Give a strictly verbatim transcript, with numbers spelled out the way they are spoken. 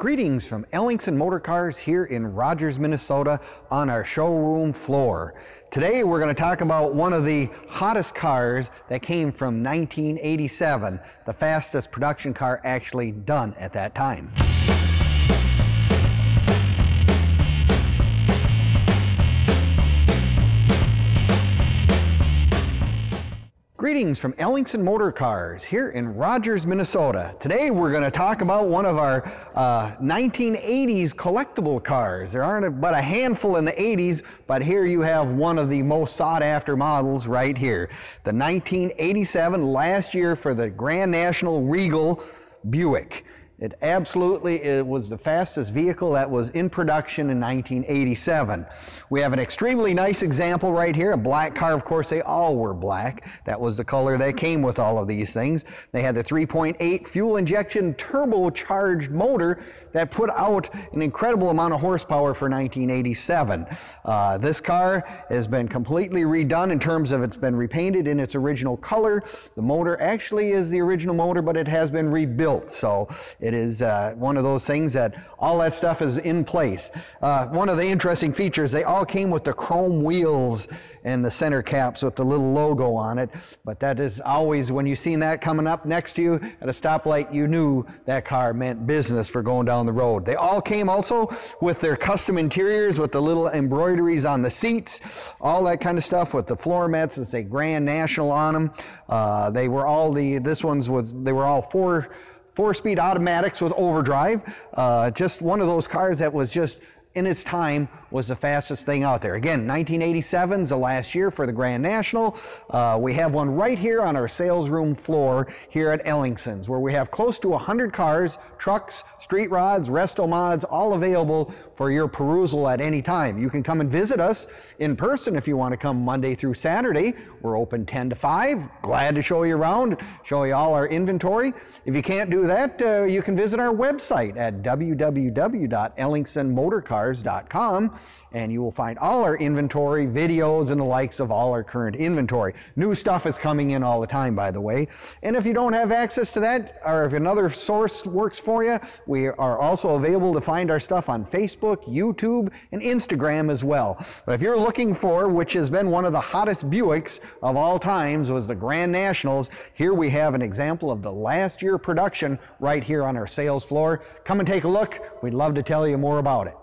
Greetings from Ellingson Motor Cars here in Rogers, Minnesota on our showroom floor. Today we're going to talk about one of the hottest cars that came from nineteen eighty-seven, the fastest production car actually done at that time. Greetings from Ellingson Motor Cars here in Rogers, Minnesota. Today we're going to talk about one of our uh, nineteen eighties collectible cars. There aren't but a handful in the eighties, but here you have one of the most sought after models right here. The nineteen eighty-seven, last year for the Grand National Regal Buick. It absolutely it was the fastest vehicle that was in production in nineteen eighty-seven. We have an extremely nice example right here, a black car. Of course, they all were black. That was the color that came with all of these things. They had the three point eight fuel injection turbocharged motor that put out an incredible amount of horsepower for nineteen eighty-seven. Uh, this car has been completely redone in terms of it's been repainted in its original color. The motor actually is the original motor, but it has been rebuilt. So it It is uh, one of those things that all that stuff is in place. Uh, one of the interesting features, they all came with the chrome wheels and the center caps with the little logo on it. But that is always, when you've seen that coming up next to you at a stoplight, you knew that car meant business for going down the road. They all came also with their custom interiors with the little embroideries on the seats, all that kind of stuff with the floor mats that say Grand National on them. Uh, they were all the, this one's was, they were all four, four-speed automatics with overdrive. Uh, just one of those cars that was just, in its time, was the fastest thing out there. Again, nineteen eighty-seven's the last year for the Grand National. Uh, we have one right here on our sales room floor here at Ellingson's, where we have close to one hundred cars, trucks, street rods, resto mods, all available for your perusal at any time. You can come and visit us in person if you want to come Monday through Saturday. We're open ten to five. Glad to show you around, show you all our inventory. If you can't do that, uh, you can visit our website at w w w dot ellingsonmotorcars dot com. And you will find all our inventory, videos, and the likes of all our current inventory. New stuff is coming in all the time, by the way. And if you don't have access to that, or if another source works for you, we are also available to find our stuff on Facebook, YouTube, and Instagram as well. But if you're looking for, which has been one of the hottest Buicks of all times, was the Grand Nationals, here we have an example of the last year production right here on our sales floor. Come and take a look. We'd love to tell you more about it.